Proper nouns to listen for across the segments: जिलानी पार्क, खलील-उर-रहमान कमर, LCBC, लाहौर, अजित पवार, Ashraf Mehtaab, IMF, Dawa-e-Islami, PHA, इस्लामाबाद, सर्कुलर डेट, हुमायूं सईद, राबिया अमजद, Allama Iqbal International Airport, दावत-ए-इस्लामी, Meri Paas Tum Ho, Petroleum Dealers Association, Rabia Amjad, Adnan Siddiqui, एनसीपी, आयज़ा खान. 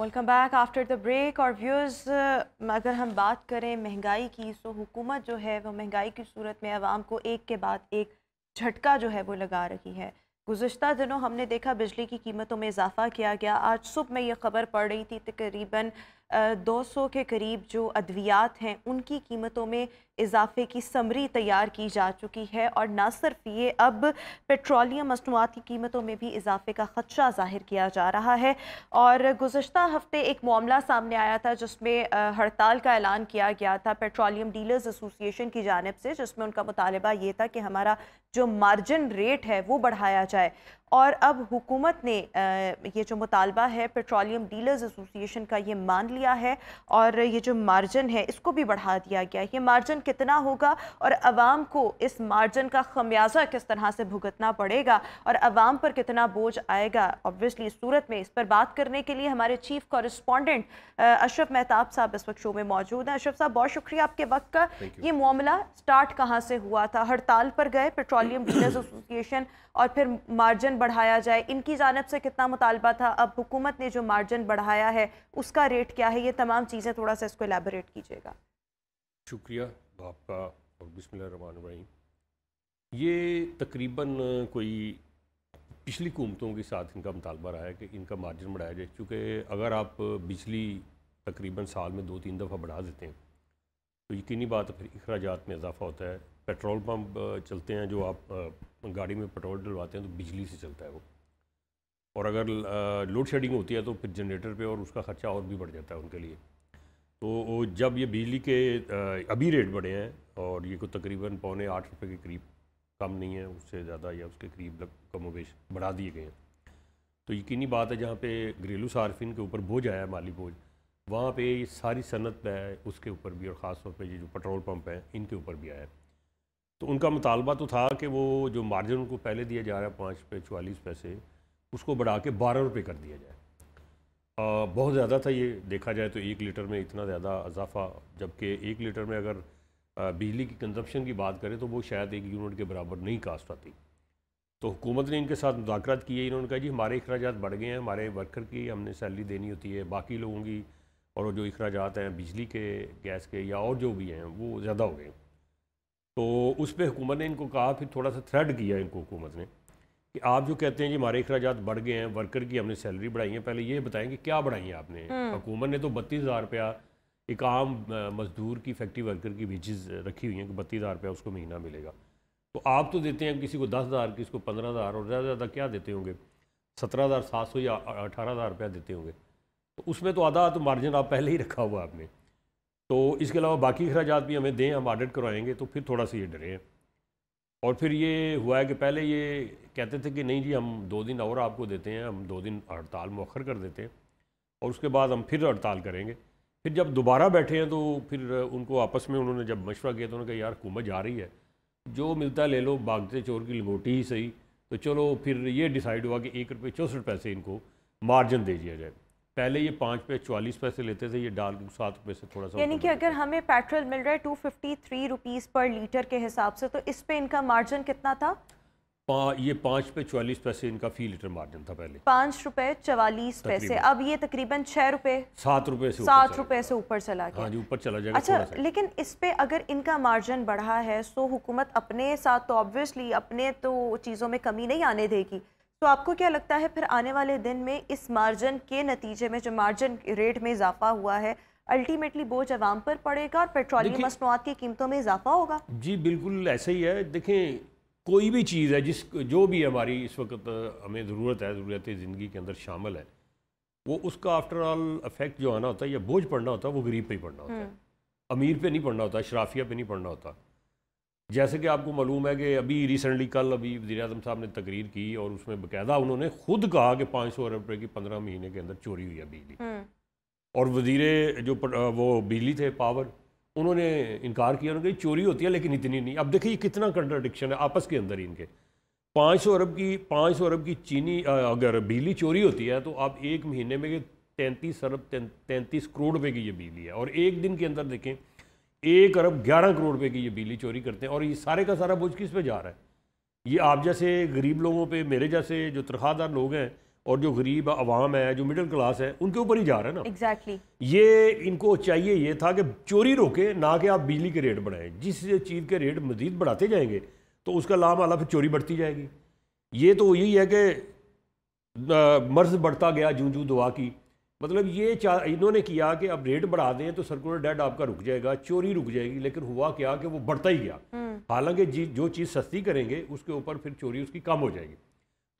Welcome back after the break. और viewers, अगर हम बात करें महंगाई की, सो हुकूमत जो है वो महंगाई की सूरत में आवाम को एक के बाद एक झटका जो है वो लगा रही है। गुज़श्ता दिनों हमने देखा बिजली की कीमतों में इजाफ़ा किया गया। आज सुबह में ये ख़बर पड़ रही थी तकरीबन 200 के करीब जो अद्वियात हैं उनकी कीमतों में इजाफ़े की समरी तैयार की जा चुकी है। और ना सिर्फ ये, अब पेट्रोलियम मसनूआत की कीमतों में भी इजाफ़े का ख़दशा ज़ाहिर किया जा रहा है। और गुज़श्ता हफ़्ते एक मामला सामने आया था जिसमें हड़ताल का ऐलान किया गया था पेट्रोलियम डीलर्स एसोसिएशन की जानिब से, जिसमें उनका मुतालबा ये था कि हमारा जो मार्जिन रेट है वो बढ़ाया जाए। और अब हुकूमत ने ये जो मुतालबा है पेट्रोलियम डीलर्स एसोसिएशन का, ये मान लिया है और ये जो मार्जिन है इसको भी बढ़ा दिया गया। ये मार्जिन कितना होगा और आवाम को इस मार्जिन का खमियाजा किस तरह से भुगतना पड़ेगा और आवाम पर कितना बोझ आएगा, ऑब्वियसली इस सूरत में, इस पर बात करने के लिए हमारे चीफ कॉरेस्पॉन्डेंट अशरफ मेहताब साहब इस वक्त शो में मौजूद हैं। अशरफ साहब, बहुत शुक्रिया आपके वक्त का। ये मामला स्टार्ट कहाँ से हुआ था? हड़ताल पर गए पेट्रोलियम डीलर्स एसोसिएशन और फिर मार्जिन बढ़ाया जाए, इनकी जानिब से कितना मुतालबा था? अब हुकूमत ने जो मार्जिन बढ़ाया है उसका रेट क्या है? ये तमाम चीज़ें थोड़ा सा इसको एलैबोरेट कीजिएगा। शुक्रिया आपका। और बिस्मिल्लाहिर्रहमानिर्रहीम, ये तकरीबन कोई पिछली हुकूमतों के साथ इनका मुतालबा रहा है कि इनका मार्जिन बढ़ाया जाए, क्योंकि अगर आप बिजली तकरीबन साल में 2-3 दफ़ा बढ़ा देते हैं तो यकीनी बात फिर इखराजात में इजाफा होता है। पेट्रोल पंप चलते हैं, जो आप गाड़ी में पेट्रोल डलवाते हैं तो बिजली से चलता है वो, और अगर लोड शेडिंग होती है तो फिर जनरेटर पे, और उसका ख़र्चा और भी बढ़ जाता है उनके लिए। तो जब ये बिजली के अभी रेट बढ़े हैं और ये को तकरीबन 7.25 के करीब, कम नहीं है, उससे ज़्यादा या उसके करीब कमोबेश बढ़ा दिए गए हैं, तो यकीनी बात है जहाँ पे घरेलू सार्फिन के ऊपर बोझ आया, माली बोझ, वहाँ पर ये सारी सनत है उसके ऊपर भी, और ख़ास तौर पर ये जो पेट्रोल पम्प हैं इनके ऊपर भी आया है। तो उनका मुतालबा तो था कि वो जो मार्जिन उनको पहले दिया जा रहा है 5.44 पैसे, उसको बढ़ा के 12 रुपये कर दिया जाए। बहुत ज़्यादा था ये, देखा जाए तो 1 लीटर में इतना ज़्यादा इजाफा, जबकि 1 लीटर में अगर बिजली की कंजप्शन की बात करें तो वो शायद 1 यूनिट के बराबर नहीं कास्ट आती। तो हुकूमत ने इनके साथ मुज़ाकरात किए, इन्होंने कहा जी हमारे इखराजात बढ़ गए हैं, हमारे वर्कर की हमने सैलरी देनी होती है, बाकी लोगों की और जो इखराजात हैं बिजली के, गैस के या और जो भी हैं वो ज़्यादा हो गए। तो उस पर हुकूमत ने इनको कहा, फिर थोड़ा सा थ्रेड किया इनको हुकूमत ने कि आप जो कहते हैं कि हमारे अखराजात बढ़ गए हैं, वर्कर की हमने सैलरी बढ़ाई है, पहले ये बताएं कि क्या बढ़ाई है आपने। हुकूमत ने तो 32,000 रुपया एक आम मजदूर की, फैक्ट्री वर्कर की वेजेस रखी हुई हैं कि 32,000 रुपया उसको महीना मिलेगा, तो आप तो देते हैं किसी को 10,000, किसी को 15,000, और ज़्यादा से ज़्यादा क्या देते होंगे, 17,700 या 18,000 रुपया देते होंगे। तो उसमें तो आधा तो मार्जिन आप पहले ही रखा हुआ आपने, तो इसके अलावा बाकी अखराजात भी हमें दें, हम ऑडिट करवाएँगे। तो फिर थोड़ा सा ये डरे हैं, और फिर ये हुआ है कि पहले ये कहते थे कि नहीं जी हम 2 दिन और आपको देते हैं, हम 2 दिन हड़ताल मौखर कर देते हैं और उसके बाद हम फिर हड़ताल करेंगे। फिर जब दोबारा बैठे हैं तो फिर उनको आपस में उन्होंने जब मशवरा किया तो उन्होंने कहा यार हुकूमत जा रही है, जो मिलता ले लो, भागते चोर की लंगोटी ही सही। तो चलो फिर ये डिसाइड हुआ कि 1.64 रुपये इनको मार्जिन दे दिया जाए। पहले ये 5.44 पैसे लेते थे, ये डाल 7 रुपये से थोड़ा सा, यानी कि अगर हमें पेट्रोल मिल रहा है 253 रुपीज़ पर लीटर के हिसाब से, तो इस पे इनका मार्जिन कितना था? ये 5.44 पैसे इनका फी लीटर मार्जिन था पहले, 5.44 रुपये। अब ये तकरीबन 6 रुपये, 7 रुपये से ऊपर चला गया। ऊपर चला जाएगा। अच्छा, लेकिन इस पे अगर इनका मार्जिन बढ़ा है तो हुकूमत अपने साथ तो ऑब्वियसली अपने तो चीज़ों में कमी नहीं आने देगी। तो आपको क्या लगता है फिर आने वाले दिन में इस मार्जिन के नतीजे में, जो मार्जिन रेट में इजाफा हुआ है, अल्टीमेटली बोझ आवाम पर पड़ेगा और पेट्रोलियम मसनूआत की कीमतों में इजाफा होगा? जी बिल्कुल ऐसा ही है। देखें, कोई भी चीज़ है जिस, जो भी हमारी इस वक्त हमें ज़रूरत है, ज़रूरत ज़िंदगी के अंदर शामिल है, वो उसका आफ्टर ऑल इफेक्ट जो आना होता है या बोझ पड़ना होता है वो गरीब पर ही पड़ना होता है, अमीर पर नहीं पड़ना होता, शराफिया पर नहीं पड़ना होता। जैसे कि आपको मालूम है कि अभी रिसेंटली कल अभी वज़ीर-ए-आज़म साहब ने तकरीर की और उसमें बाकायदा उन्होंने खुद कहा कि 500 अरब रुपये की 15 महीने के अंदर चोरी हुई है बिजली, और वज़ीर जो वो बिजली थे पावर, उन्होंने इनकार किया, उन्होंने कहा चोरी होती है लेकिन इतनी नहीं। अब देखिए कितना कंट्राडिक्शन है आपस के अंदर इनके। 500 अरब की चीनी अगर बिजली चोरी होती है तो आप 1 महीने में 33 करोड़ रुपये की ये बिजली है, और एक दिन के अंदर देखें 1 अरब 11 करोड़ रुपये की ये बिजली चोरी करते हैं। और ये सारे का सारा बोझ किस पे जा रहा है? ये आप जैसे गरीब लोगों पे, मेरे जैसे जो तनख्वाहदार लोग हैं और जो गरीब आवाम है, जो मिडिल क्लास है, उनके ऊपर ही जा रहा है ना। एग्जैक्टली ये इनको चाहिए ये था कि चोरी रोके, ना कि आप बिजली के रेट बढ़ाएं। जिस चीज़ के रेट मज़ीद बढ़ाते जाएंगे तो उसका लामाला फिर चोरी बढ़ती जाएगी। ये तो यही है कि मर्ज बढ़ता गया जूं जूं दुआ की, मतलब ये इन्होंने किया कि अब रेट बढ़ा दें तो सर्कुलर डेट आपका रुक जाएगा, चोरी रुक जाएगी, लेकिन हुआ क्या कि वो बढ़ता ही गया। हालांकि जो चीज़ सस्ती करेंगे उसके ऊपर फिर चोरी उसकी कम हो जाएगी।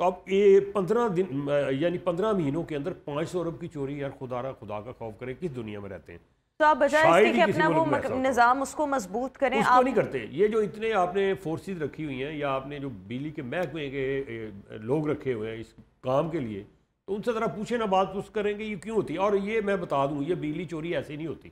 तो अब ये 15 दिन यानी 15 महीनों के अंदर 500 अरब की चोरी, यार खुदा का खौफ करें, किस दुनिया में रहते हैं। तो आप बजाय इसके कि अपना वो निज़ाम उसको मजबूत करें, आप नहीं करते। ये जो इतने आपने फोर्सेस रखी हुई हैं या आपने जो बिजली के महकमे के लोग रखे हुए हैं इस काम के लिए, तो उनसे ज़रा पूछे ना, बात पूछ करेंगे ये क्यों होती है। और ये मैं बता दूं, ये बिजली चोरी ऐसे नहीं होती।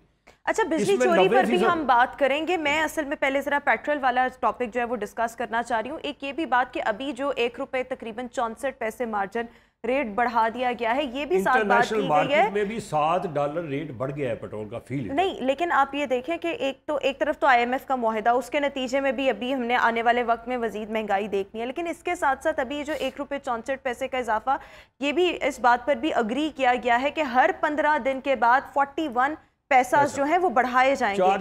अच्छा, बिजली चोरी पर भी हम बात करेंगे। मैं असल में पहले ज़रा पेट्रोल वाला टॉपिक जो है वो डिस्कस करना चाह रही हूँ। एक ये भी बात कि अभी जो 1 रुपये तकरीबन 64 पैसे मार्जिन रेट बढ़ा दिया गया है, ये भी साथ बात की गई है। में भी $7 रेट बढ़ गया है पेट्रोल का फील नहीं, लेकिन आप ये देखें कि एक तरफ तो IMF का मुआहदा, उसके नतीजे में भी अभी हमने आने वाले वक्त में मजीद महंगाई देखनी है, लेकिन इसके साथ साथ अभी जो 1 रुपये 64 पैसे का इजाफा, ये भी इस बात पर भी अग्री किया गया है कि हर 15 दिन के बाद 41 पैसा जो है वो बढ़ाए जाएंगे। चार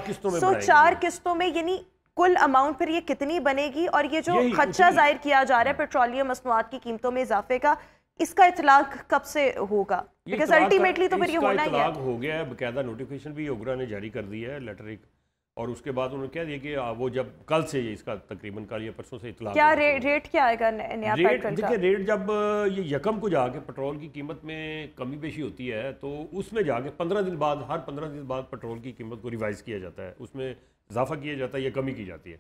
किस्तों में यानी कुल अमाउंट पर ये कितनी बनेगी, और ये जो खदशा जाहिर किया जा रहा है पेट्रोलियम मसनूआत की कीमतों में इजाफे का, इसका इतलाक कब से होगा? बिकॉज अल्टीमेटली तो फिर ये होना ही है। हो गया है, बकायदा नोटिफिकेशन भी योगरा ने जारी कर दिया है, लेटर एक, और उसके बाद उन्होंने कह दिया कि वो जब कल से इसका तकरीबन कल या परसों से इतलाक। क्या रेट क्या आएगा नया पेट्रोल का? देखिए रेट जब ये यकम को जाके पेट्रोल की कीमत में कमी पेशी होती है तो उसमें जाके 15 दिन बाद, हर 15 दिन बाद पेट्रोल की कीमत को रिवाइज़ किया जाता है, उसमें इजाफा किया जाता है या कमी की जाती है।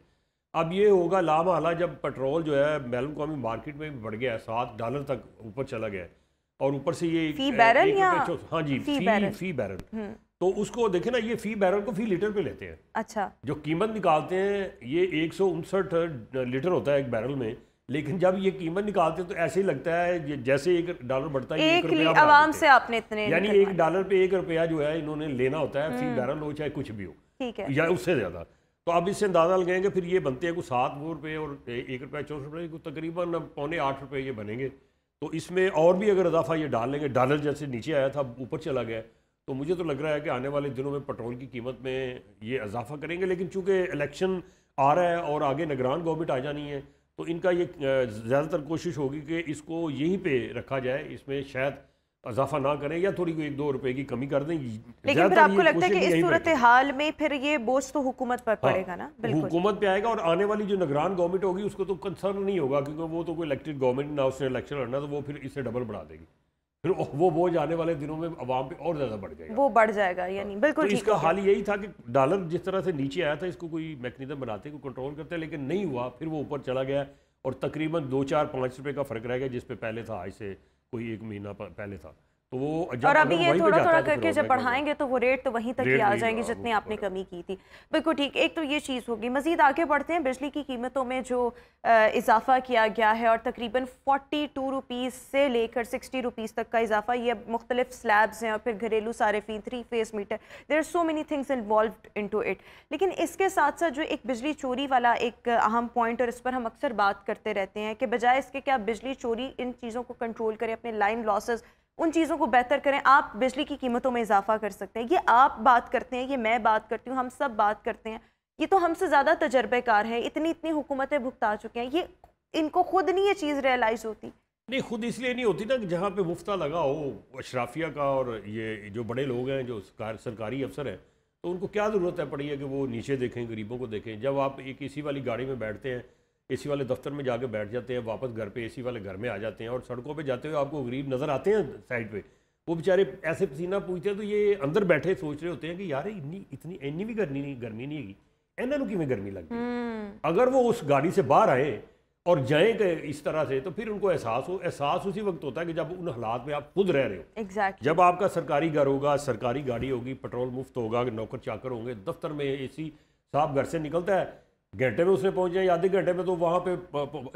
अब ये होगा लामहला जब पेट्रोल जो है बैरून कौमी मार्केट में भी बढ़ गया है, $7 तक ऊपर चला गया है, और ऊपर से ये फी बैरल या हाँ जी फी बैरल तो उसको देखें ना, ये फी बैरल को फी लीटर पे लेते हैं। अच्छा, जो कीमत निकालते हैं ये 159 लीटर होता है एक बैरल में, लेकिन जब ये कीमत निकालते हैं तो ऐसे ही लगता है जैसे $1 बढ़ता है। यानी $1 पे ₹1 जो है इन्होंने लेना होता है, फी बैरल हो चाहे कुछ भी हो, ठीक है, या उससे ज़्यादा। तो आप इससे अंदाज़ा लगाएंगे फिर ये बनते हैं कुछ ₹7 और ₹1.64 को तकरीबन $7.25 ये बनेंगे। तो इसमें और भी अगर इजाफा ये डाल लेंगे, डॉलर जैसे नीचे आया था ऊपर चला गया, तो मुझे तो लग रहा है कि आने वाले दिनों में पेट्रोल की कीमत में ये इजाफा करेंगे। लेकिन चूँकि इलेक्शन आ रहा है और आगे निगरान गवर्नमेंट आ जानी है, तो इनका ये ज़्यादातर कोशिश होगी कि इसको यहीं पर रखा जाए, इसमें शायद इजाफा ना करें या थोड़ी कोई ₹1-2 की कमी कर दें। लेकिन फिर आपको लगता है कि इस सूरत हाल में फिर ये बोझ तो हुकूमत पर पड़ेगा ना? बिल्कुल हुकूमत पे आएगा, और आने वाली जो निगरान गवर्नमेंट होगी उसको तो कंसर्न नहीं होगा, क्योंकि वो तो कोई इलेक्टेड गवर्नमेंट ना, उसने इलेक्शन लड़ना, तो वो फिर इससे डबल बढ़ा देगी, फिर वो बोझ आने वाले दिनों में आवाम पे और ज़्यादा बढ़ जाएगा, वो बढ़ जाएगा। यानी बिल्कुल इसका हाल यही था कि डॉलर जिस तरह से नीचे आया था, इसको कोई मैकेनिज्म बनाते, कोई कंट्रोल करते, लेकिन नहीं हुआ, फिर वो ऊपर चला गया और तकरीबन ₹2-4-5 का फ़र्क रह गया, जिस पर पहले था आज से कोई 1 महीना पहले था। तो वो और अभी ये थोड़ा थोड़ा करके जब बढ़ाएंगे तो वो रेट तो वहीं तक ही आ जाएंगे जितने आपने कमी की थी। बिल्कुल ठीक, एक तो ये चीज़ होगी। मज़ीद आगे बढ़ते हैं, बिजली की कीमतों में जो इजाफा किया गया है और तकरीबन 42 रुपीज़ से लेकर 60 रुपीज़ तक का इजाफा, ये मुख्तलिफ स्लैब्स हैं और फिर घरेलू सारिफीन, 3 phase metre, there are so many things involved into it. लेकिन इसके साथ साथ जो एक बिजली चोरी वाला एक अहम पॉइंट, और इस पर हम अक्सर बात करते रहते हैं कि बजाय इसके कि आप बिजली चोरी इन चीज़ों को कंट्रोल करें, अपने लाइन लॉसेज उन चीज़ों को बेहतर करें, आप बिजली की कीमतों में इजाफा कर सकते हैं। ये आप बात करते हैं, ये मैं बात करती हूँ, हम सब बात करते हैं, ये तो हमसे ज़्यादा तजर्बेकार है, इतनी हुकूमतें भुगता चुके हैं, ये इनको खुद नहीं ये चीज़ रियलाइज़ होती। नहीं, खुद इसलिए नहीं होती ना कि जहाँ पे मुफ्ता लगा हो अशराफिया का, और ये जो बड़े लोग हैं, जो सरकारी अफसर हैं, तो उनको क्या ज़रूरत है पड़ी है कि वो नीचे देखें, गरीबों को देखें। जब आप एक AC वाली गाड़ी में बैठते हैं, AC वाले दफ्तर में जाके बैठ जाते हैं, वापस घर पे AC वाले घर में आ जाते हैं, और सड़कों पे जाते हुए आपको गरीब नज़र आते हैं साइड पे, वो बेचारे ऐसे पसीना पूछते हैं, तो ये अंदर बैठे सोच रहे होते हैं कि यार इतनी भी गर्मी नहीं है, इन्हों की में गर्मी लगती है। अगर वो उस गाड़ी से बाहर आए और जाएँ इस तरह से, तो फिर उनको एहसास उसी वक्त होता है कि जब उन हालात में आप खुद रह रहे हो। एग्जैक्ट, जब आपका सरकारी घर होगा, सरकारी गाड़ी होगी, पेट्रोल मुफ्त होगा, नौकर चाकर होंगे, दफ्तर में AC साहब घर से निकलता है, घंटे में उसने पहुँच जाए या आधे घंटे में, तो वहाँ पे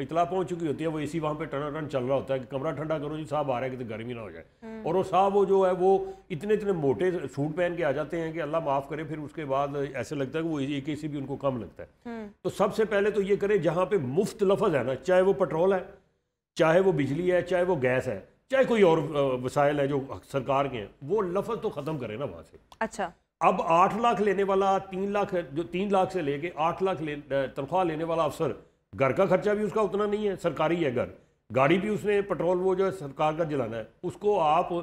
इतला पहुँच चुकी होती है, वो AC वहाँ पे टन चल रहा होता है कि कमरा ठंडा करो जी, साहब आ रहा है कि तो गर्मी ना हो जाए। और वो साहब वो जो है वो इतने मोटे सूट पहन के आ जाते हैं कि अल्लाह माफ़ करे, फिर उसके बाद ऐसे लगता है कि वो एक AC भी उनको कम लगता है। तो सबसे पहले तो ये करें, जहाँ पर मुफ्त लफज है ना, चाहे वो पेट्रोल है, चाहे वो बिजली है, चाहे वो गैस है, चाहे कोई और वसाइल है जो सरकार के हैं, वो लफ्ज़ तो ख़त्म करें ना वहाँ से। अच्छा, अब 8 लाख लेने वाला 3 लाख, जो 3 लाख से लेके 8 लाख तनख्वाह लेने वाला अफसर, घर का खर्चा भी उसका उतना नहीं है, सरकारी है घर, गाड़ी भी उसने पेट्रोल वो जो है सरकार का जलाना है, उसको आप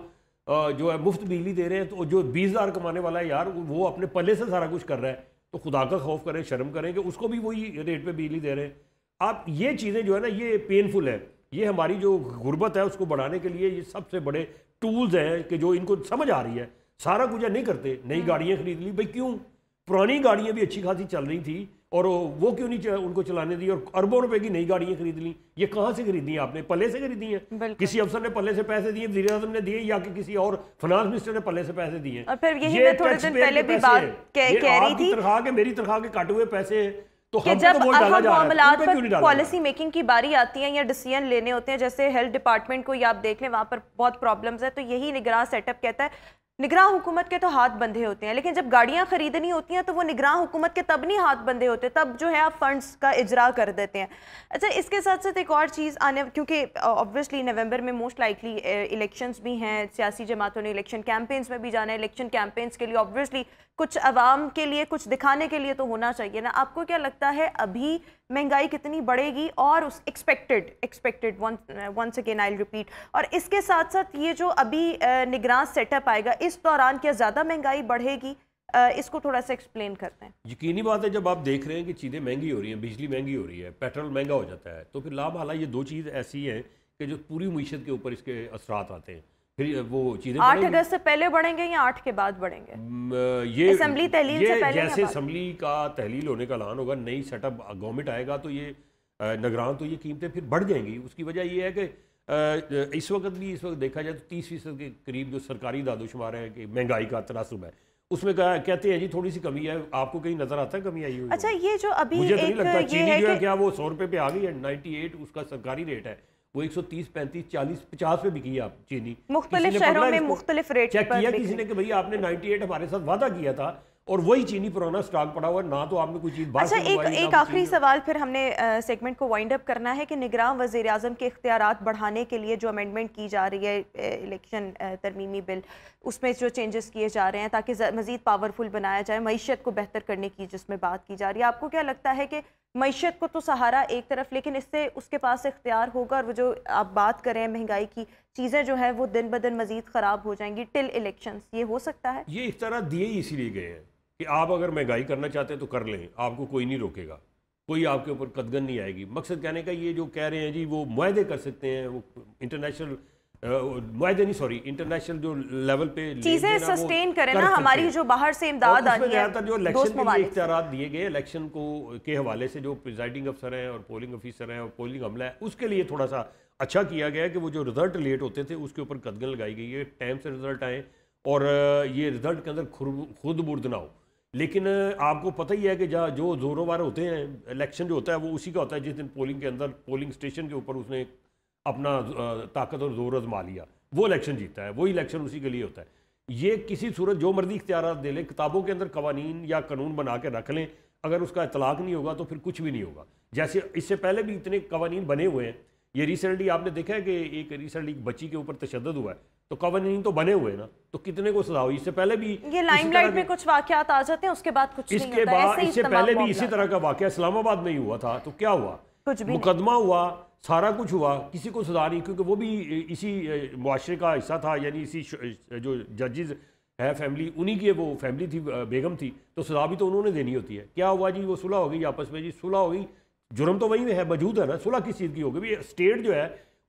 जो है मुफ्त बिजली दे रहे हैं। तो जो 20,000 कमाने वाला है यार, वो अपने पल्ले से सारा कुछ कर रहा है, तो खुदा का खौफ करें, शर्म करें कि उसको भी वही रेट पे बिजली दे रहे हैं आप। ये चीज़ें जो है ना, ये पेनफुल है, ये हमारी जो गुर्बत है उसको बढ़ाने के लिए ये सबसे बड़े टूल्स हैं कि जो इनको समझ आ रही है। सारा कुछ नहीं करते, नई गाड़ियाँ खरीद ली, भाई क्यों? पुरानी गाड़ियाँ भी अच्छी खासी चल रही थी और वो क्यों नहीं उनको चलाने दी, और अरबों रुपए की नई गाड़ियाँ खरीद ली। ये कहाँ से खरीदी हैं आपने? पल्ले से खरीदी हैं, किसी अफसर ने पल्ले से पैसे दिए, वज़ीर आज़म ने दिए, या कि किसी और फाइनेंस मिनिस्टर ने पल्ले से पैसे दिए। और फिर यही मैं थोड़े दिन पहले भी बात कह रही थी, तनख्वाह के मेरी तनख्वाह के काटे हुए पैसे हैं। तो कि जब हम मामलात पर पॉलिसी मेकिंग की बारी आती है या डिसीजन लेने होते हैं, जैसे हेल्थ डिपार्टमेंट को ही आप देख लें, वहाँ पर बहुत प्रॉब्लम्स हैं, तो यही निगरान सेटअप कहता है निगरां हुकूमत के तो हाथ बंधे होते हैं, लेकिन जब गाड़ियां खरीदनी होती हैं तो वो निगरां हुकूमत के तब नहीं हाथ बंधे होते, तब जो है आप फंड्स का इजरा कर देते हैं। अच्छा, इसके साथ साथ एक और चीज़ आने, क्योंकि ऑब्वियसली नवंबर में मोस्ट लाइकली इलेक्शंस भी हैं, सियासी जमातों ने इलेक्शन कैंपेन्स में भी जाना है, इलेक्शन कैंपेन्स के लिए ऑब्वियसली कुछ आवाम के लिए कुछ दिखाने के लिए तो होना चाहिए ना। आपको क्या लगता है अभी महंगाई कितनी बढ़ेगी और उस expected once again I will repeat, और इसके साथ साथ ये जो अभी निगरान सेटअप आएगा, इस दौरान क्या ज़्यादा महंगाई बढ़ेगी? इसको थोड़ा सा एक्सप्लेन करते हैं। यकीनी बात है, जब आप देख रहे हैं कि चीज़ें महंगी हो रही हैं, बिजली महंगी हो रही है, पेट्रोल महंगा हो जाता है, तो फिर लाभ आला ये दो चीज़ ऐसी हैं कि जो पूरी मीशत के ऊपर इसके असरात आते हैं। फिर वो चीज़ें 8 अगस्त से पहले बढ़ेंगे या 8 के बाद बढ़ेंगे? ये असेंबली तहलील से पहले, जैसे असेंबली का तहलील होने का ऐलान होगा, नई सेटअप गवर्नमेंट आएगा, तो ये निगरान तो ये कीमतें फिर बढ़ जाएंगी। उसकी वजह ये है कि इस वक्त देखा जाए तो 30% के करीब जो सरकारी दादोशुमार है कि महंगाई का तनासुब है, उसमें कहते हैं जी थोड़ी सी कमी है। आपको कहीं नजर आता है कमी आई हुई? अच्छा, ये जो अभी मुझे नहीं लगता। चीनी जो है क्या वो 100 रुपये पे आ गई है? 98 उसका सरकारी रेट है, वो 130, 35, 40, 50 पे बिकी आप चीनी। मुख्तलिफ शहरों में मुख्तलिफ रेट चेक किया किसी ने कि भैया आपने 98 हमारे साथ वादा किया था और वही चीनी पुराना स्टॉक पड़ा हुआ, ना तो आपने कोई चीज़। अच्छा, एक आखिरी सवाल, फिर हमने सेगमेंट को वाइंड अप करना है कि निगरान वज़ीर-ए-आज़म के इख्तियारात बढ़ाने के लिए जो अमेंडमेंट की जा रही है इलेक्शन तरमीमी बिल, उसमें जो चेंजेस किए जा रहे हैं ताकि मज़ीद पावरफुल बनाया जाए, मईशत को बेहतर करने की जिसमें बात की जा रही है, आपको क्या लगता है कि मईशत को तो सहारा एक तरफ, लेकिन इससे उसके पास इख्तियार होगा? और वो जो आप बात करें महंगाई की, चीज़ें जो है वो दिन ब दिन मज़ीद ख़राब हो जाएंगी टिल इलेक्शंस, ये हो सकता है? ये इख्तियार दिए ही इसीलिए गए हैं कि आप अगर महंगाई करना चाहते हैं तो कर लें, आपको कोई नहीं रोकेगा, कोई आपके ऊपर कदगन नहीं आएगी। मकसद कहने का ये जो कह रहे हैं जी वो मुआहदे कर सकते हैं, वो इंटरनेशनल मुआहदे नहीं, सॉरी, इंटरनेशनल जो लेवल पे चीज़ें सस्टेन करें ना, हमारी जो बाहर से इमदाद आनी है। जो इलेक्शन में इख्तियार दिए गए, इलेक्शन को के हवाले से जो प्रिजाइडिंग अफसर हैं और पोलिंग ऑफिसर हैं और पोलिंग अमला है, उसके लिए थोड़ा सा अच्छा किया गया कि वो जो रिजल्ट लेट होते थे उसके ऊपर कदगन लगाई गई है, टाइम से रिजल्ट आए और ये रिजल्ट के अंदर खुद बुर्द ना हो। लेकिन आपको पता ही है कि जो जोरों-बार होते हैं इलेक्शन जो होता है वो उसी का होता है जिस दिन पोलिंग के अंदर पोलिंग स्टेशन के ऊपर उसने अपना ताकत और जोर आजमा लिया, वो इलेक्शन जीता है, वो इलेक्शन उसी के लिए होता है। ये किसी सूरत जो मर्जी इख्तियार दे लें, किताबों के अंदर कवानीन या कानून बना के रख लें, अगर उसका इतलाक़ नहीं होगा तो फिर कुछ भी नहीं होगा। जैसे इससे पहले भी इतने कवानीन बने हुए हैं, ये रिसेंटली आपने देखा है कि एक बच्ची के ऊपर तशद्दुद हुआ है, तो कवानीन तो बने हुए ना, तो कितने को सजा हुई। इससे पहले भी ये लाइमलाइट में कुछ वाकयात आ जाते हैं, उसके बाद कुछ नहीं होता है। ऐसे ही इससे पहले भी इसी तरह का वाकया इस्लामाबाद में ही हुआ था, तो क्या हुआ? कुछ भी मुकदमा हुआ, सारा कुछ हुआ, किसी को सजा नहीं, क्योंकि वो भी इसी मुआशरे का हिस्सा था, यानी इसी जो जजेज है फैमिली, उन्हीं की वो फैमिली थी, बेगम थी, तो सजा भी तो उन्होंने देनी होती है। क्या हुआ जी? वो सुलह हो गई आपस में, जी सुलह हो गई, जुर्म तो वही है, मौजूद है ना, सुलह किस चीज़ की होगी? भी स्टेट जो है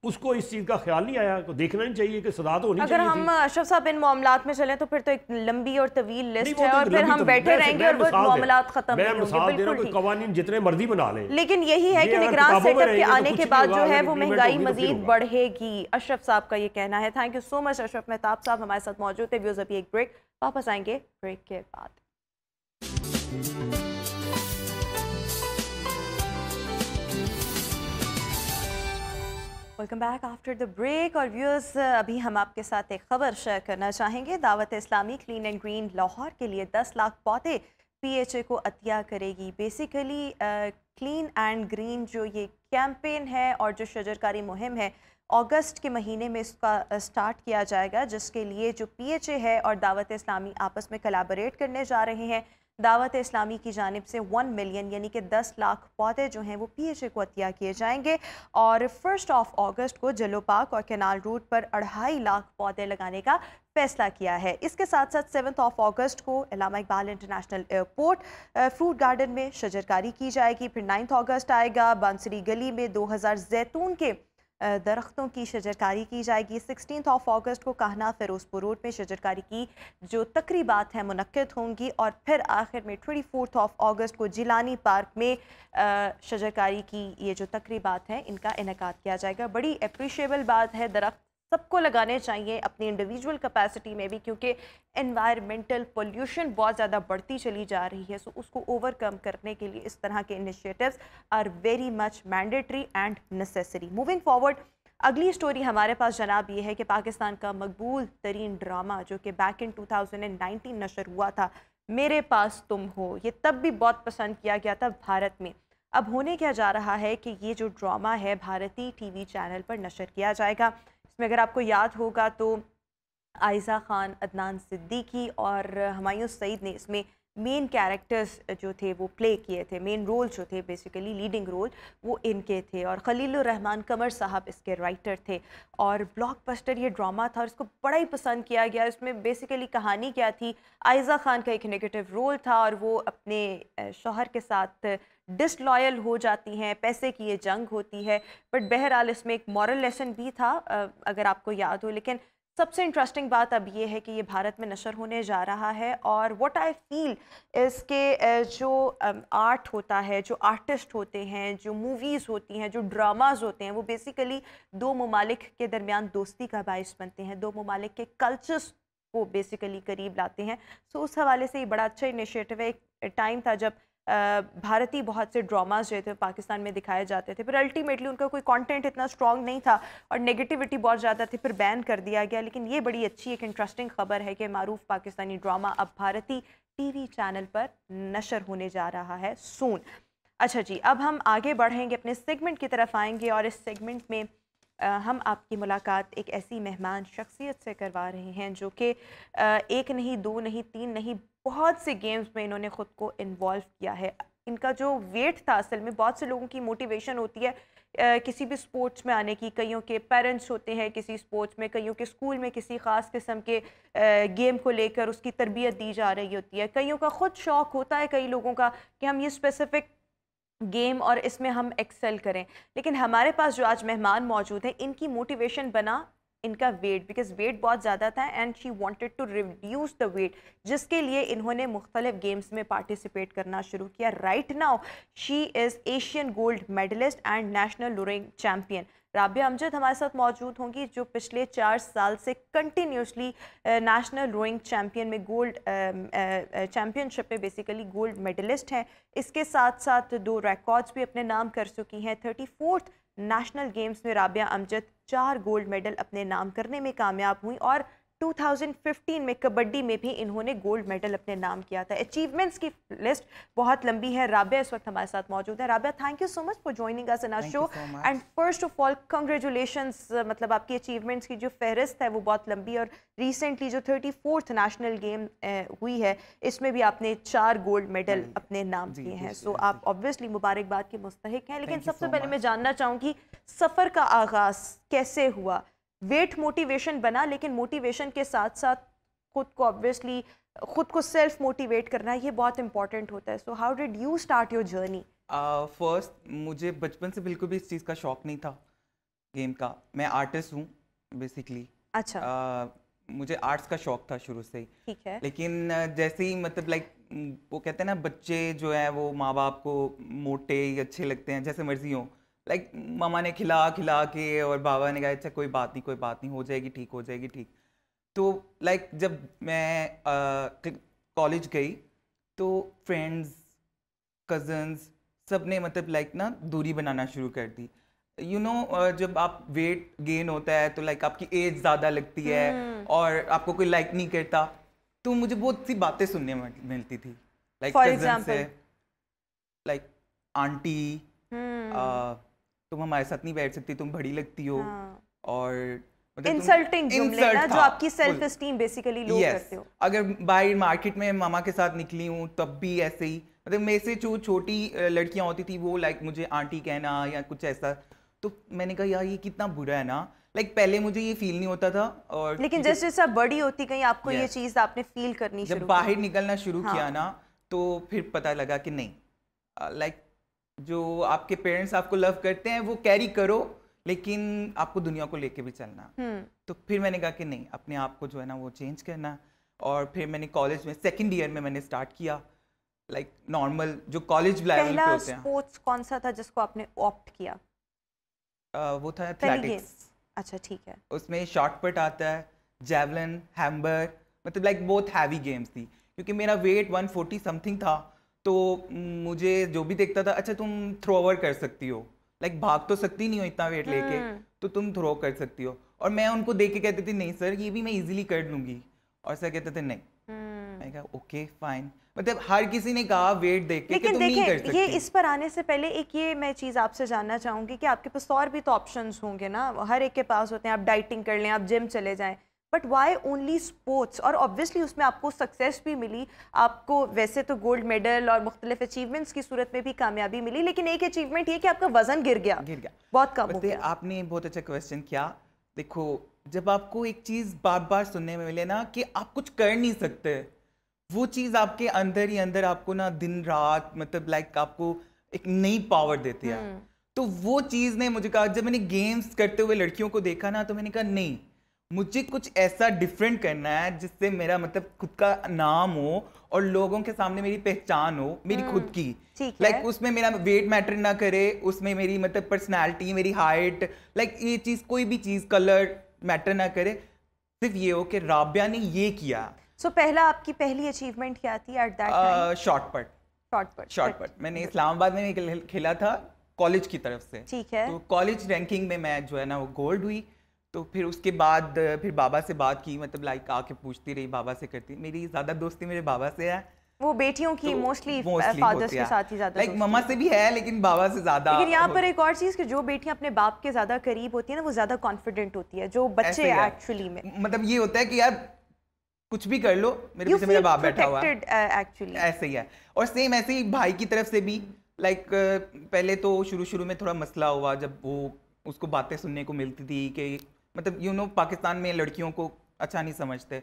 उसको इस चीज़ का ख्याल नहीं आया, तो देखना नहीं चाहिए कि सदा तो होनी चाहिए। अगर हम अशरफ साहब इन मामलात में चलें तो फिर तो एक लंबी और तवील लिस्ट है और फिर हम बैठे रहेंगे और वो मामलात खत्म नहीं होंगे। बिल्कुल, कानून जितने मर्जी बना लें, लेकिन यही है कि निगरान सेटअप के आने के बाद जो है वो महंगाई मजीद बढ़ेगी, अशरफ साहब का ये कहना है। Thank you so much Ashraf Mehtab साहब हमारे साथ मौजूद थे। व्यूज अभी एक ब्रेक, वापस आएंगे ब्रेक के बाद। Welcome back after the break. और व्यूअर्स, अभी हम आपके साथ एक ख़बर शेयर करना चाहेंगे। दावत-ए-इस्लामी क्लीन एंड ग्रीन लाहौर के लिए 10 लाख पौधे PHA को अतिया करेगी। बेसिकली क्लीन एंड ग्रीन जो ये कैंपेन है और जो शजरकारी मुहिम है अगस्त के महीने में इसका स्टार्ट किया जाएगा, जिसके लिए जो PHA है और दावत इस्लामी आपस में कलाबोरेट करने जा रहे हैं। दावत इस्लामी की जानिब से 1 मिलियन यानी कि 10 लाख पौधे जो हैं वो PHA को अतिया किए जाएंगे और 1 अगस्त को जलो पार्क और कैनाल रूट पर 2.5 लाख पौधे लगाने का फैसला किया है। इसके साथ साथ 7 अगस्त को Allama Iqbal international airport fruit garden में शजरकारी की जाएगी। फिर 9 अगस्त आएगा, बांसरी गली में 2000 जैतून के दरख्तों की शजरकारी की जाएगी। 16 अगस्त को काहना फ़िरोज़पुर रोड में शजरकारी की जो तकरीबात हैं मुनक्किद होंगी और फिर आखिर में 24 अगस्त को जिलानी पार्क में शजरकारी की ये जो तकरीबात हैं इनका इनकाद किया जाएगा। बड़ी अप्रीशिएबल बात है, दरख्त सबको लगाने चाहिए अपनी इंडिविजुअल कैपेसिटी में भी, क्योंकि एनवायरमेंटल पोल्यूशन बहुत ज़्यादा बढ़ती चली जा रही है। सो उसको ओवरकम करने के लिए इस तरह के initiatives are very much mandatory and necessary. Moving forward, अगली स्टोरी हमारे पास जनाब ये है कि पाकिस्तान का मकबूल तरीन ड्रामा जो कि बैक इन 2019 नशर हुआ था, मेरे पास तुम हो, ये तब भी बहुत पसंद किया गया था भारत में। अब होने क्या जा रहा है कि ये जो ड्रामा है भारतीय TV चैनल पर नशर किया जाएगा। इसमें अगर आपको याद होगा तो आयज़ा खान, अदनान सिद्दीकी और हुमायूं सईद ने इसमें मेन कैरेक्टर्स जो थे वो प्ले किए थे। मेन रोल जो थे बेसिकली लीडिंग रोल वो इनके थे और खलील-उर-रहमान कमर साहब इसके राइटर थे और ब्लॉकबस्टर ये ड्रामा था और इसको बड़ा ही पसंद किया गया। इसमें बेसिकली कहानी क्या थी, आयज़ा खान का एक नेगेटिव रोल था और वो अपने शोहर के साथ डिसलॉयल हो जाती हैं, पैसे की ये जंग होती है। बट बहरहाल इसमें एक मॉरल लेसन भी था अगर आपको याद हो। लेकिन सबसे इंटरेस्टिंग बात अब ये है कि ये भारत में नशर होने जा रहा है और व्हाट आई फील इसके जो आर्ट होता है, जो आर्टिस्ट होते हैं, जो मूवीज़ होती हैं, जो ड्रामाज होते हैं, वो बेसिकली दो ममालिक के दरमियान दोस्ती का बायस बनते हैं, दो ममालिक के कल्चर्स को बेसिकली करीब लाते हैं। सो उस हवाले से ये बड़ा अच्छा इनिशिएटिव है। एक टाइम था जब भारतीय बहुत से ड्रामाज जो थे पाकिस्तान में दिखाए जाते थे, फिर अल्टीमेटली उनका कोई कंटेंट इतना स्ट्रॉन्ग नहीं था और नेगेटिविटी बहुत ज़्यादा थी, फिर बैन कर दिया गया। लेकिन ये बड़ी अच्छी एक इंटरेस्टिंग खबर है कि मारूफ पाकिस्तानी ड्रामा अब भारतीय TV चैनल पर नशर होने जा रहा है सून। अच्छा जी, अब हम आगे बढ़ेंगे, अपने सेगमेंट की तरफ आएँगे और इस सेगमेंट में हम आपकी मुलाकात एक ऐसी मेहमान शख्सियत से करवा रहे हैं जो कि एक नहीं, दो नहीं, तीन नहीं, बहुत से गेम्स में इन्होंने ख़ुद को इन्वॉल्व किया है। इनका जो वेट था, असल में बहुत से लोगों की मोटिवेशन होती है किसी भी स्पोर्ट्स में आने की, कईयों के पेरेंट्स होते हैं किसी स्पोर्ट्स में, कईयों के स्कूल में किसी ख़ास किस्म के गेम को लेकर उसकी तरबियत दी जा रही होती है, कईयों का ख़ुद शौक़ होता है, कई लोगों का कि हम ये स्पेसिफ़िक गेम और इसमें हम एक्सेल करें। लेकिन हमारे पास जो आज मेहमान मौजूद हैं, इनकी मोटिवेशन बना इनका वेट, बिकॉज वेट बहुत ज़्यादा था and she wanted to reduce the weight, जिसके लिए इन्होंने मुख्तलिफ गेम्स में पार्टिसिपेट करना शुरू किया। Right now she is Asian gold medallist and national rowing champion. राबिया अमजद हमारे साथ मौजूद होंगी जो पिछले 4 साल से कंटिन्यूसली नेशनल रोइंग चैम्पियन में गोल्ड चैम्पियनशिप में बेसिकली गोल्ड मेडलिस्ट हैं। इसके साथ साथ 2 रिकॉर्ड्स भी अपने नाम कर चुकी हैं। 34 नेशनल गेम्स में राबिया अमजद 4 गोल्ड मेडल अपने नाम करने में कामयाब हुई और 2015 में कबड्डी में भी इन्होंने गोल्ड मेडल अपने नाम किया था। अचीवमेंट्स की लिस्ट बहुत लंबी है। राबिया इस वक्त हमारे साथ मौजूद है। Rabia, thank you so much for joining us in our show and first of all congratulations. मतलब आपकी अचीवमेंट्स की जो फहरिस्त है वो बहुत लंबी और रिसेंटली जो 34th नेशनल गेम हुई है इसमें भी आपने 4 गोल्ड मेडल अपने नाम किए हैं। सो आप ऑब्वियसली मुबारकबाद के मुस्तहिक हैं। लेकिन सबसे पहले मैं जानना चाहूँगी, सफ़र का आगाज़ कैसे हुआ? वेट मोटिवेशन बना, लेकिन मोटिवेशन के साथ साथ खुद को ऑब्वियसली सेल्फ मोटिवेट करना ये बहुत इंपॉर्टेंट होता है। So how did you start your journey? First, मुझे बचपन से बिल्कुल भी इस चीज़ का शौक नहीं था गेम का। मैं आर्टिस्ट हूँ बेसिकली। अच्छा। मुझे आर्ट्स का शौक था शुरू से ही। ठीक है। लेकिन जैसे ही मतलब वो कहते हैं ना बच्चे जो है वो माँ बाप को मोटे अच्छे लगते हैं, जैसे मर्जी हों। मामा ने खिला खिला के और बाबा ने कहा अच्छा कोई बात नहीं, कोई बात नहीं, हो जाएगी ठीक, हो जाएगी ठीक। तो जब मैं कॉलेज गई तो फ्रेंड्स, कजन्स, सब ने दूरी बनाना शुरू कर दी। यू नो, जब आप वेट गेन होता है तो आपकी एज ज़्यादा लगती है और आपको कोई लाइक नहीं करता। तो मुझे बहुत सी बातें सुनने मिलती थी कजन से, आंटी तुम हमारे साथ नहीं बैठ सकती, तुम बड़ी लगती हो। हाँ। और इंसल्टिंग जुमले ना जो आपकी सेल्फ एस्टीम बेसिकली लो करते हो। अगर बाहर मार्केट में मामा के साथ निकली हूँ तब भी ऐसे ही, मतलब मेरे से जो छोटी लड़कियाँ होती थी वो लाइक मुझे आंटी कहना या कुछ ऐसा, तो मैंने कहा यार ये कितना बुरा है ना, लाइक पहले मुझे ये फील नहीं होता था। और लेकिन जैसे जैसे आप बड़ी होती गई आपको ये चीज़ आपने फील करनी, जब बाहर निकलना शुरू किया ना तो फिर पता लगा कि नहीं, लाइक जो आपके पेरेंट्स आपको लव करते हैं वो कैरी करो, लेकिन आपको दुनिया को लेके भी चलना। तो फिर मैंने कहा कि नहीं, अपने आप को जो है ना वो चेंज करना। और फिर मैंने कॉलेज में सेकंड ईयर में मैंने स्टार्ट किया लाइक नॉर्मल जो कॉलेज लाइफ होते हैं। पहला स्पोर्ट्स कौन सा था जिसको आपने ऑप्ट किया? वो था एथलेटिक्स। अच्छा ठीक है। उसमें शॉर्ट पुट आता है, जैवलिन, हैम्बर, मतलब लाइक बहुत हैवी गेम्स थी, क्योंकि मेरा वेट 140 something था। तो मुझे जो भी देखता था, अच्छा तुम थ्रो ओवर कर सकती हो, लाइक भाग तो सकती नहीं हो इतना वेट लेके, तो तुम थ्रो कर सकती हो। और मैं उनको देख के कहती थी नहीं सर ये भी मैं इजीली कर लूँगी, और सर कहते थे नहीं। मैंने कहा ओके फाइन, मतलब हर किसी ने कहा वेट देख के तुम नहीं कर सकती। ये इस पर आने से पहले एक ये मैं चीज़ आपसे जानना चाहूँगी कि आपके पास और भी तो ऑप्शंस होंगे ना, हर एक के पास होते हैं, आप डाइटिंग कर लें, आप जिम चले जाएँ, बट वाई ओनली स्पोर्ट्स? और ऑब्वियसली उसमें आपको सक्सेस भी मिली, आपको वैसे तो गोल्ड मेडल और मुख्तलिफ अचीवमेंट्स की सूरत में भी कामयाबी मिली, लेकिन एक अचीवमेंट ये कि आपका वजन गिर गया बहुत कम हो गया। आपने बहुत अच्छा क्वेश्चन किया। देखो जब आपको एक चीज़ बार बार सुनने में मिले ना कि आप कुछ कर नहीं सकते, वो चीज़ आपके अंदर ही अंदर आपको ना दिन रात मतलब लाइक आपको एक नई पावर देती है। तो वो चीज़ ने मुझे कहा, जब मैंने गेम्स करते हुए लड़कियों को देखा ना तो मैंने कहा नहीं, मुझे कुछ ऐसा डिफरेंट करना है जिससे मेरा मतलब खुद का नाम हो और लोगों के सामने मेरी पहचान हो, मेरी खुद की। लाइक उसमें मेरा वेट मैटर ना करे, उसमें मेरी मतलब पर्सनालिटी, मेरी हाइट, लाइक ये चीज़, कोई भी चीज़, कलर मैटर ना करे, सिर्फ ये हो कि राबिया ने ये किया। सो पहला आपकी पहली अचीवमेंट क्या थी at that time? Shot put. मैंने इस्लामाबाद में खेला था कॉलेज की तरफ से, ठीक है। तो कॉलेज रैंकिंग में मैं जो है ना वो गोल्ड हुई। तो फिर उसके बाद फिर बाबा से बात की, मतलब लाइक आके पूछती रही, बाबा से करती। मेरी ज़्यादा दोस्ती मेरे बाबा से है, वो बेटियों की मोस्टली फादर्स के साथ ही ज़्यादा, लाइक मम्मा से भी है लेकिन बाबा से ज़्यादा। लेकिन यहाँ पर एक और चीज़ कि जो बेटियाँ अपने बाप के ज़्यादा करीब होती है ना वो ज़्यादा कॉन्फिडेंट होती है, जो बच्चे एक्चुअली में मतलब ये होता है कि यार कुछ भी कर लो, मेरे पीछे मेरा बाप बैठा हुआ है, एक्चुअली ऐसे ही है। और सेम ऐसे ही भाई की तरफ से भी लाइक पहले तो शुरू में थोड़ा मसला हुआ, जब वो उसको बातें सुनने को मिलती थी कि मतलब यू नो पाकिस्तान में लड़कियों को अच्छा नहीं समझते,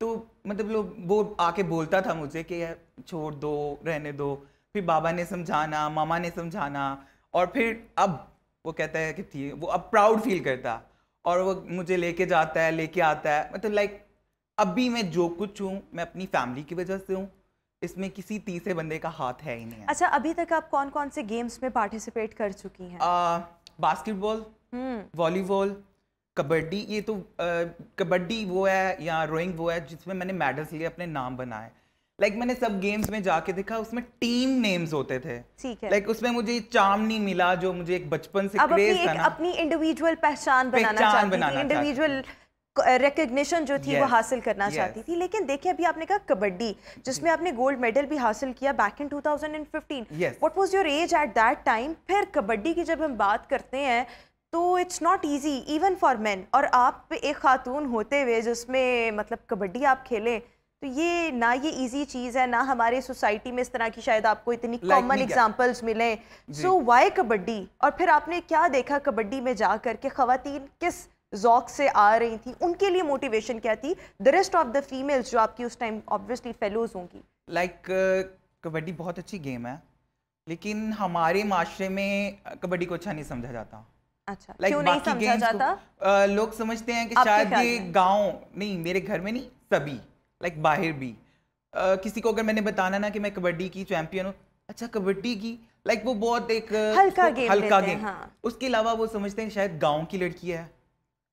तो मतलब लोग वो आके बोलता था मुझे कि यार छोड़ दो, रहने दो। फिर बाबा ने समझाना, मामा ने समझाना, और फिर अब वो कहता है कि ठीक, वो अब प्राउड फील करता और वो मुझे लेके जाता है, लेके आता है। मतलब लाइक अब भी मैं जो कुछ हूँ मैं अपनी फैमिली की वजह से हूँ, इसमें किसी तीसरे बंदे का हाथ है ही नहीं है। अच्छा, अभी तक आप कौन कौन से गेम्स में पार्टिसिपेट कर चुकी हैं? Basketball, volleyball, kabaddi. ये तो कबड्डी वो है या रोइंग वो है जिसमें मैंने मेडल्स लिए, अपने नाम बनाए। लाइक मैंने सब गेम्स में जाके देखा, उसमें टीम नेम्स होते थे, ठीक है। लाइक उसमें मुझे चार्म नहीं मिला जो मुझे एक बचपन से क्रेज था ना, अपनी इंडिविजुअल पहचान बनाना, इंडिविजुअल रिकग्निशन जो थी वो हासिल करना चाहती थी। लेकिन देखिए अभी आपने कहा कबड्डी, जिसमें आपने गोल्ड मेडल भी हासिल किया back in 2015, what was your age at that time? फिर कबड्डी की जब हम बात करते हैं तो it's not easy even for men, और आप एक खातून होते हुए जिसमें मतलब कबड्डी आप खेलें, तो ये ना ये इजी चीज़ है, ना हमारे सोसाइटी में इस तरह की शायद आपको इतनी कॉमन एग्जांपल्स मिलें। So why kabaddi? और फिर आपने क्या देखा कबड्डी में जा कर के खवातीन किस ज़ौक से आ रही थी, उनके लिए मोटिवेशन क्या थी, the rest of the females जो आपकी उस टाइम ऑब्वियसली फेलोज होंगी? लाइक कबड्डी बहुत अच्छी गेम है, लेकिन हमारे माशरे में कबड्डी को अच्छा नहीं समझा जाता। अच्छा, क्यों नहीं समझा जाता? लोग समझते हैं कि शायद ये गाँव नहीं, मेरे घर में नहीं, सभी लाइक बाहर भी किसी को अगर मैंने बताना ना कि मैं कबड्डी की चैम्पियन हूँ, अच्छा कबड्डी की, लाइक वो बहुत एक हल्का गेम। उसके अलावा वो समझते हैं शायद गाँव की लड़की है,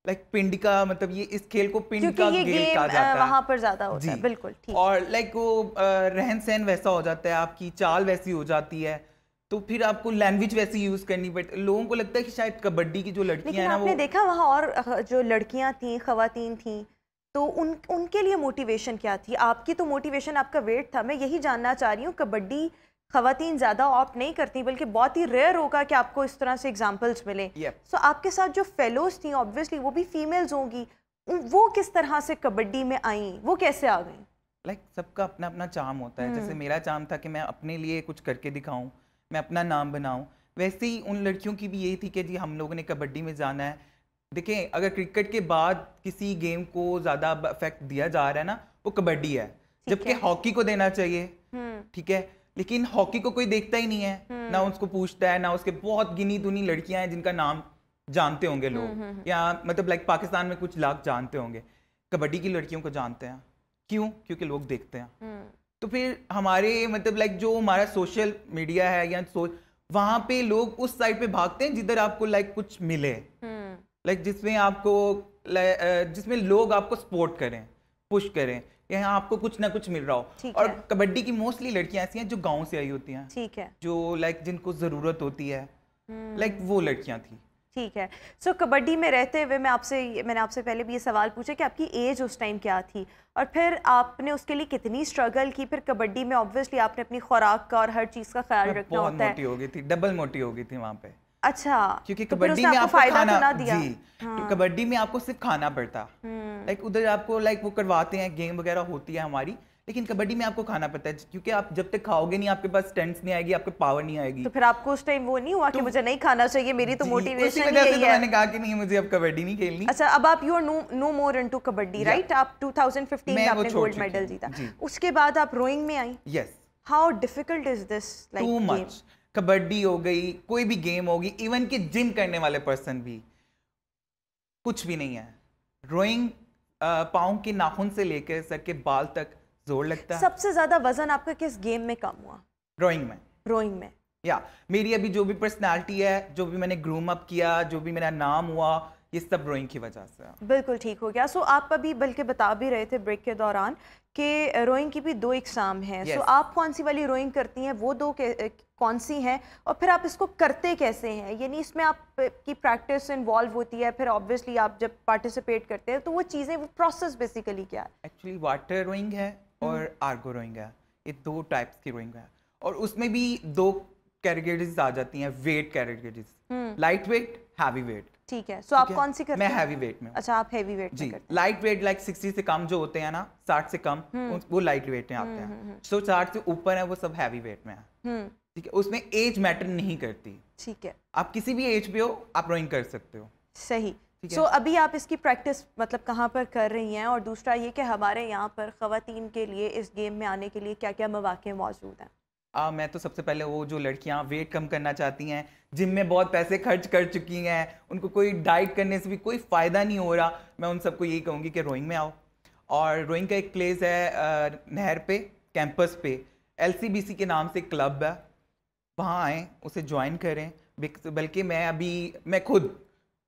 लाइक पिंड का, मतलब ये इस खेल को पिंड का गेम कहा जाता है, वहाँ पर ज़्यादा होता है, बिल्कुल ठीक। और लाइक वो रहन सहन वैसा हो जाता है, आपकी चाल वैसी हो जाती है, तो फिर आपको लैंग्वेज वैसे यूज़ करनी पड़ती है। लोगों को लगता है कि शायद कबड्डी की जो लड़कियाँ हैं ना, आपने देखा वहाँ और जो लड़कियाँ थीं, खवातीन थीं, तो उनके लिए मोटिवेशन क्या थी? आपकी तो मोटिवेशन आपका वेट था। मैं यही जानना चाह रही हूँ कबड्डी खवातीन ज़्यादा ऑप्ट नहीं करती, बल्कि बहुत ही रेयर होगा कि आपको इस तरह से एग्जाम्पल्स मिले। सो आपके साथ जो फेलोज़ थी ऑब्वियसली वो भी फीमेल्स होंगी, वो किस तरह से कबड्डी में आई, वो कैसे आ गई? सबका अपना अपना चार्म होता है। जैसे मेरा चार्म था कि मैं अपने लिए कुछ करके दिखाऊं, मैं अपना नाम बनाऊं, वैसे ही उन लड़कियों की भी यही थी कि जी हम लोगों ने कबड्डी में जाना है। देखें, अगर क्रिकेट के बाद किसी गेम को ज़्यादा इफेक्ट दिया जा रहा है ना, वो कबड्डी है, जबकि हॉकी को देना चाहिए। ठीक है, लेकिन हॉकी को कोई देखता ही नहीं है, ना उसको पूछता है, ना उसके बहुत गिनी दुनी लड़कियां हैं जिनका नाम जानते होंगे लोग, या मतलब लाइक पाकिस्तान में कुछ लाख जानते होंगे, कबड्डी की लड़कियों को जानते हैं। क्यों? क्योंकि लोग देखते हैं। तो फिर हमारे मतलब लाइक जो हमारा सोशल मीडिया है या वहाँ पे लोग उस साइड पे भागते हैं जिधर आपको लाइक कुछ मिले, लाइक जिसमें आपको जिसमें लोग आपको सपोर्ट करें, पुश करें, या आपको कुछ ना कुछ मिल रहा हो। और कबड्डी की मोस्टली लड़कियां ऐसी हैं जो गांव से आई होती हैं, ठीक है, जो लाइक जिनको ज़रूरत होती है, लाइक वो लड़कियां थी। ठीक है, सो कबड्डी में रहते हुए मैंने आपसे पहले भी ये सवाल पूछा कि आपकी एज उस टाइम क्या थी और फिर आपने उसके लिए कितनी स्ट्रगल की। फिर कबड्डी में ऑब्वियसली आपने अपनी खुराक का और हर चीज़ का ख्याल रखना होता है। मोटी हो गई थी, डबल मोटी हो गई थी वहाँ पे। अच्छा, क्योंकि कबड्डी में आपको खाना दिया, कबड्डी में आपको सिर्फ खाना पड़ता, लाइक उधर आपको लाइक वो करवाते हैं, गेम वगैरह होती है हमारी, लेकिन कबड्डी में आपको खाना पड़ता है क्योंकि आप जब तक खाओगे नहीं आपके पास स्ट्रेंथ नहीं आएगी, आपके पावर नहीं आएगी। तो फिर आपको उस टाइम वो नहीं हुआ कि मुझे नहीं खाना चाहिए, मेरी तो मोटिवेशन ही है। तो मैंने कहा कि नहीं, मुझे अब कबड्डी नहीं खेलनी। अच्छा, अब आप you are no more into kabaddi, right? आप 2015 में आपने गोल्ड मेडल जीता, उसके बाद आप रोइंग में आई। Yes, how difficult is this? Too much. Kabaddi हो गई, कोई भी गेम होगी, इवन कि जिम करने वाले पर्सन भी कुछ भी नहीं है। रोइंग पाँव के नाखून से लेकर सर के बाल तक जोर लगता है। सबसे ज्यादा वजन आपका किस गेम में कम हुआ? रोइंग में। रोइंग में, या मेरी अभी जो भी पर्सनालिटी है, जो भी मैंने ग्रूम अप किया, जो भी मेरा नाम हुआ, ये सब रोइंग की वजह से। बिल्कुल ठीक हो गया। सो आप अभी बल्कि बता भी रहे थे ब्रेक के दौरान कि रोइंग की भी दो एग्जाम हैं। सो आप कौन सी वाली रोइंग करती हैं, वो दो कौन सी हैं और फिर आप इसको करते कैसे हैं? यानी इसमें आपकी प्रैक्टिस इन्वॉल्व होती है, फिर ऑब्वियसली आप जब पार्टिसिपेट करते हैं तो वो चीज़ें, वो प्रोसेस बेसिकली क्या है? एक्चुअली वाटर रोइंग है और आर्गो रोइंग है, ये दो टाइप्स की रोइंग है। और उसमें भी दो कैटेगरीज आ जाती हैं, weight categories, light weight, heavy weight. ठीक है, सो आप कौन सी करते हैं? मैं हैवी वेट में। अच्छा, आप हैवी वेट में करते हैं। लाइट वेट लाइक 60 से कम जो होते हैं ना, 60 से कम, वो लाइट वेट में आते हैं। सो 60 से ऊपर है वो सब हैवी वेट में है। ठीक है, उसमें एज मैटर नहीं करती। ठीक है, आप किसी भी एज पे हो, आप रोइंग कर सकते हो। सही। सो अभी आप इसकी प्रैक्टिस मतलब कहाँ पर कर रही हैं और दूसरा ये कि हमारे यहाँ पर ख़वातीन के लिए इस गेम में आने के लिए क्या क्या मौक़े मौजूद हैं? मैं तो सबसे पहले वो जो लड़कियाँ वेट कम करना चाहती हैं, जिम में बहुत पैसे खर्च कर चुकी हैं, उनको कोई डाइट करने से भी कोई फ़ायदा नहीं हो रहा, मैं उन सबको यही कहूँगी कि रोइंग में आओ। और रोइंग का एक प्लेस है नहर पे, कैंपस पे, LCBC के नाम से क्लब है, वहाँ आएँ, उसे ज्वाइन करें। बल्कि मैं खुद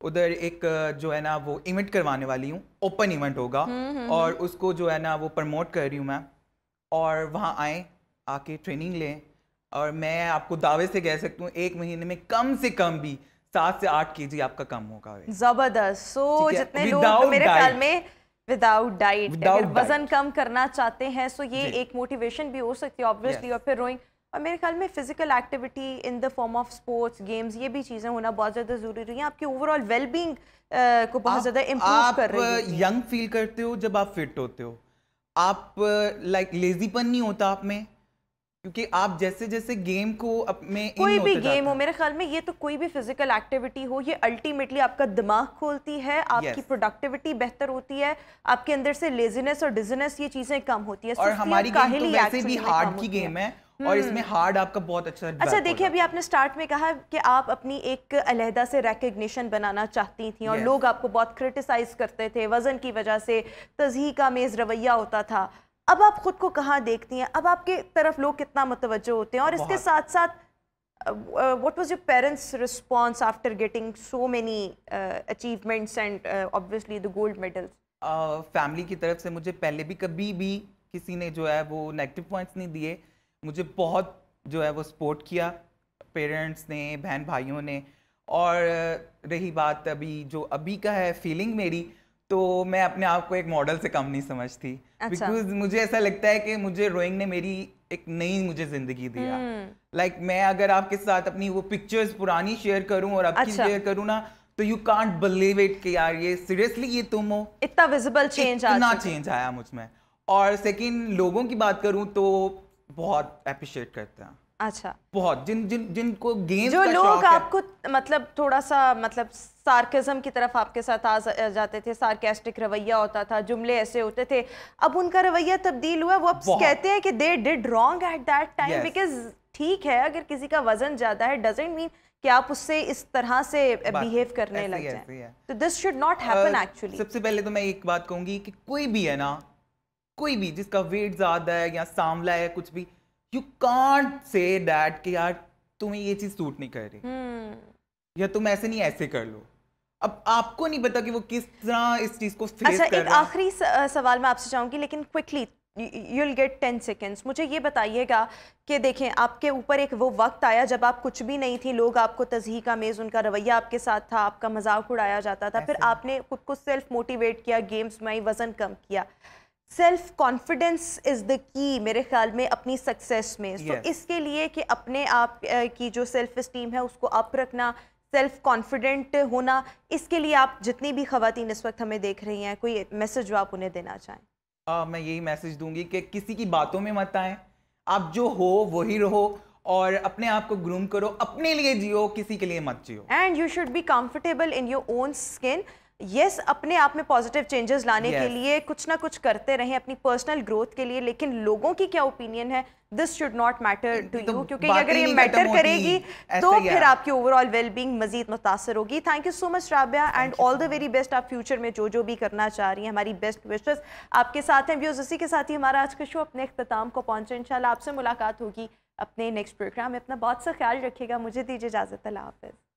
उधर एक जो है ना वो इवेंट करवाने वाली हूँ, ओपन इवेंट होगा और उसको जो है ना वो प्रमोट कर रही हूँ मैं। और वहाँ आएँ, आके ट्रेनिंग लें और मैं आपको दावे से कह सकती हूँ 1 महीने में कम से कम भी 7 से 8 kg आपका कम होगा। जबरदस्त। सो जितने लोग मेरे ख्याल में विदाउट डाइट वजन कम करना चाहते हैं, सो ये एक मोटिवेशन भी हो सकती है ऑब्वियसली। और फिर रोइंग और मेरे ख्याल में physical activity in the form of sports, games, ये भी चीज़ें होना बहुत ज़्यादा ज़रूरी है। आपके ओवरऑल वेलबींग को बहुत ज़्यादा इम्प्रूव कर रही है। आप यंग फील करते हो जब आप फिट होते हो, आप लाइक लेजीपन नहीं होता आप में, क्योंकि आप जैसे जैसे गेम को अपने कोई भी गेम हो, मेरे ख्याल में ये तो कोई भी फिजिकल एक्टिविटी हो, ये अल्टीमेटली आपका दिमाग खोलती है, आपकी प्रोडक्टिविटी बेहतर होती है, आपके अंदर से लेजीनेस और डिजीनेस ये चीज़ें कम होती है। और हमारी गेम तो वैसे भी हार्ड की गेम है और इसमें हार्ड आपका बहुत अच्छा। अच्छा देखिए, अभी आपने स्टार्ट में कहा कि आप अपनी एक अलहदा से रिकग्निशन बनाना चाहती थी और लोग आपको बहुत क्रिटिसाइज करते थे, वजन की वजह से तजही का मेज़ रवैया होता था। अब आप खुद को कहाँ देखती हैं? अब आपके तरफ लोग कितना मुतवज्जो होते हैं? और इसके साथ साथ what was your parents response after getting so many achievements and obviously the gold medals? Family की तरफ से मुझे पहले भी कभी भी किसी ने जो है वो नेगेटिव पॉइंट्स नहीं दिए, मुझे बहुत जो है वो सपोर्ट किया पेरेंट्स ने, बहन भाइयों ने। और रही बात अभी जो अभी का है फीलिंग मेरी, तो मैं अपने आप को एक मॉडल से कम नहीं समझती, बिकॉज मुझे ऐसा लगता है कि मुझे रोइंग ने मेरी एक नई मुझे जिंदगी दिया। लाइक मैं अगर आपके साथ अपनी वो पिक्चर्स पुरानी शेयर करूं और आपकी शेयर करूं ना, तो यू कांट बिलीव इट कि यार ये सीरियसली ये तुम हो। इतना विजिबल चेंज आया मुझ में। और सेकंड, लोगों की बात करूं तो बहुत अप्रिशिएट करते हैं। अच्छा, बहुत जिनको गेम्स का शौक है, जो लोग आपको मतलब थोड़ा सा मतलब सार्केज्म की तरफ आपके साथ आ जाते थे, सार्केस्टिक रवैया होता था, जुमले ऐसे होते थे, अब उनका रवैया तब्दील हुआ। वो अब कहते हैं कि they did wrong at that time, because ठीक है अगर किसी का वजन ज्यादा है डजंट मीन कि आप उससे इस तरह से बिहेव करने लग जाएं। तो this should not happen actually. सबसे पहले तो मैं एक बात कहूंगी कि कोई भी है ना, कोई भी जिसका वेट ज्यादा है या सांवला है, कुछ भी, यू कांट से दैट कि यार तुम्हें ये चीज सूट नहीं कर रही या तुम ऐसे नहीं ऐसे कर लो। अब आपको नहीं पता कि वो किस तरह इस चीज को फेस कर रहा है। अच्छा, एक आखिरी सवाल मैं आपसे चाहूंगी, लेकिन क्विकली You'll get 10 seconds. मुझे ये बताइएगा कि देखें आपके ऊपर एक वो वक्त आया जब आप कुछ भी नहीं थी, लोग आपको तज़हीक आमेज़, उनका रवैया आपके साथ था, आपका मजाक उड़ाया जाता था, फिर आपने खुद को सेल्फ मोटिवेट किया, गेम्स में वज़न कम किया। Self confidence is the key मेरे ख्याल में अपनी सक्सेस में। तो इसके लिए कि अपने आप की जो सेल्फ इस्टीम है उसको अप रखना, सेल्फ कॉन्फिडेंट होना, इसके लिए आप जितनी भी ख़वातीन इस वक्त हमें देख रही हैं, कोई मैसेज जो आप उन्हें देना चाहें? मैं यही मैसेज दूंगी कि किसी की बातों में मत आएं, आप जो हो वही रहो और अपने आप को ग्रूम करो, अपने लिए जियो, किसी के लिए मत जियो। And you should be comfortable in your own skin. Yes, अपने आप में पॉजिटिव चेंजेस लाने के लिए कुछ ना कुछ करते रहें अपनी पर्सनल ग्रोथ के लिए, लेकिन लोगों की क्या ओपिनियन है this should not matter to you, क्योंकि अगर ये मैटर करेगी तो फिर आपकी ओवरऑल वेलबींग मजीद मुतासर होगी। Thank you so much Rabia, and all the very best. आप फ्यूचर में जो जो भी करना चाह रही हैं, हमारी बेस्ट विशेस आपके साथ हैं। व्यूज, इसी के साथ ही हमारा आज का शो अपने अख्ताम को पहुंचे। इंशाल्लाह आपसे मुलाकात होगी अपने नेक्स्ट प्रोग्राम में। अपना बहुत सा ख्याल रखिएगा, मुझे दीजिए इजाज़त, अल्लाह हाफ़िज़।